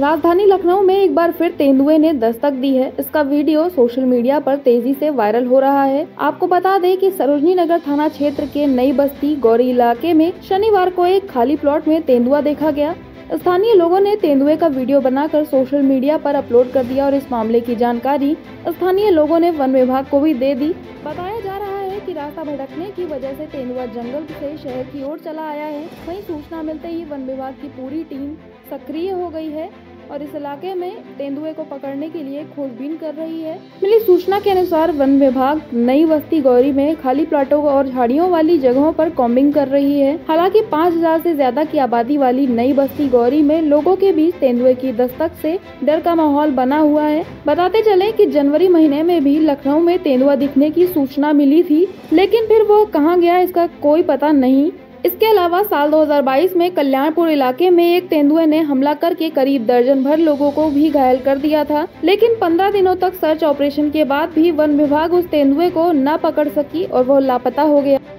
राजधानी लखनऊ में एक बार फिर तेंदुए ने दस्तक दी है। इसका वीडियो सोशल मीडिया पर तेजी से वायरल हो रहा है। आपको बता दें कि सरोजिनी नगर थाना क्षेत्र के नई बस्ती गौरी इलाके में शनिवार को एक खाली प्लॉट में तेंदुआ देखा गया। स्थानीय लोगों ने तेंदुए का वीडियो बनाकर सोशल मीडिया पर अपलोड कर दिया और इस मामले की जानकारी स्थानीय लोगों ने वन विभाग को भी दे दी। बताया जा रहा है कि रास्ता भटकने की वजह से तेंदुआ जंगल से शहर की ओर चला आया है। वहीं सूचना मिलते ही वन विभाग की पूरी टीम सक्रिय हो गई है और इस इलाके में तेंदुए को पकड़ने के लिए खोजबीन कर रही है। मिली सूचना के अनुसार वन विभाग नई बस्ती गौरी में खाली प्लाटों और झाड़ियों वाली जगहों पर कॉम्बिंग कर रही है। हालांकि 5000 से ज्यादा की आबादी वाली नई बस्ती गौरी में लोगों के बीच तेंदुए की दस्तक से डर का माहौल बना हुआ है। बताते चले कि जनवरी महीने में भी लखनऊ में तेंदुआ दिखने की सूचना मिली थी, लेकिन फिर वो कहाँ गया इसका कोई पता नहीं। इसके अलावा साल 2022 में कल्याणपुर इलाके में एक तेंदुए ने हमला करके करीब दर्जन भर लोगों को भी घायल कर दिया था, लेकिन 15 दिनों तक सर्च ऑपरेशन के बाद भी वन विभाग उस तेंदुए को न पकड़ सकी और वह लापता हो गया।